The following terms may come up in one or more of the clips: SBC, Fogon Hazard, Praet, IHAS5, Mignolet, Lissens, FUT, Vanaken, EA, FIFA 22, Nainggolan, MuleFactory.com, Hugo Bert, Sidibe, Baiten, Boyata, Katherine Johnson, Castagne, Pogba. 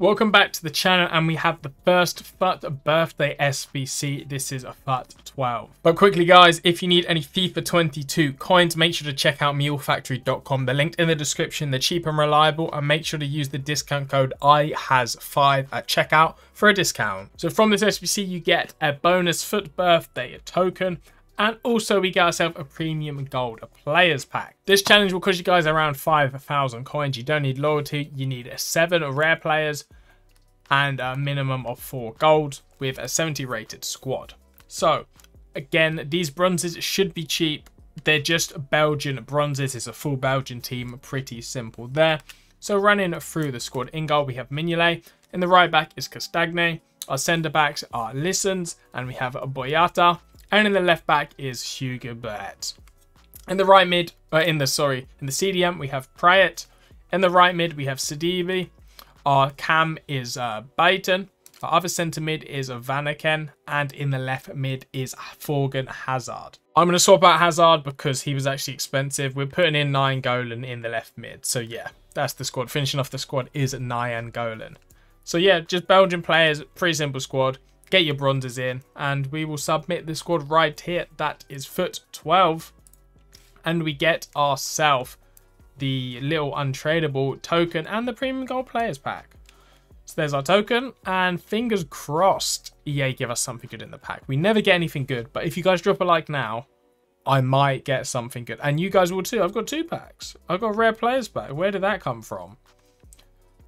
Welcome back to the channel, and we have the first FUT birthday SBC. This is a FUT 12. But quickly guys, if you need any FIFA 22 coins, make sure to check out MuleFactory.com. They're linked in the description. They're cheap and reliable, and make sure to use the discount code IHAS5 at checkout for a discount. So from this SBC, you get a bonus FUT birthday token, and also we got ourselves a premium gold, a players pack. This challenge will cost you guys around 5,000 coins. You don't need loyalty. You need 7 rare players and a minimum of 4 golds with a 70 rated squad. So again, these bronzes should be cheap. They're just Belgian bronzes. It's a full Belgian team. Pretty simple there. So running through the squad, in goal we have Mignolet. In the right back is Castagne. Our centre backs are Lissens, and we have Boyata. And in the left back is Hugo Bert. In the right mid, in the CDM we have Praet. In the right mid we have Sidibe. Our cam is Baiten. Our other centre mid is Vanaken. And in the left mid is Fogon Hazard. I'm going to swap out Hazard because he was actually expensive. We're putting in Nainggolan in the left mid. So yeah, that's the squad. Finishing off the squad is Nainggolan. So yeah, just Belgian players, pretty simple squad. Get your bronzes in, and we will submit the squad right here. That is FUT 12, and we get ourselves the little untradeable token and the premium gold players pack. So there's our token, and fingers crossed EA give us something good in the pack. We never get anything good, but if you guys drop a like now, I might get something good, and you guys will too. I've got 2 packs. I've got a rare players pack. Where did that come from?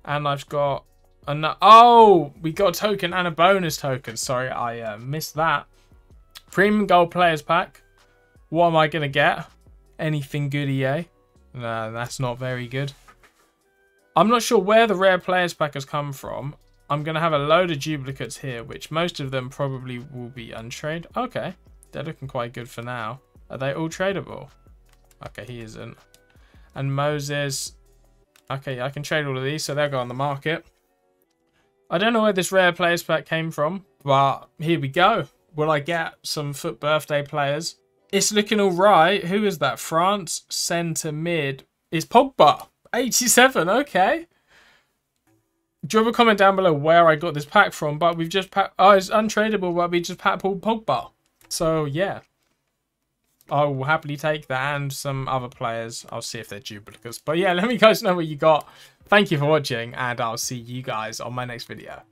And I've got another, oh, we got a token and a bonus token. Sorry, I missed that. Premium gold players pack. What am I going to get? Anything good, EA? No, that's not very good. I'm not sure where the rare players pack has come from. I'm going to have a load of duplicates here, which most of them probably will be untradeable. Okay, they're looking quite good for now. Are they all tradable? Okay, he isn't. And Moses. Okay, I can trade all of these, so they'll go on the market. I don't know where this rare players pack came from, but here we go. Will I get some FUT birthday players? It's looking all right. Who is that? France centre mid is Pogba. 87, okay. Drop a comment down below where I got this pack from, but we've just packed... Oh, it's untradeable, but we just packed Pogba. So, yeah. I will happily take that and some other players. I'll see if they're duplicates. But yeah, let me guys know what you got. Thank you for watching, and I'll see you guys on my next video.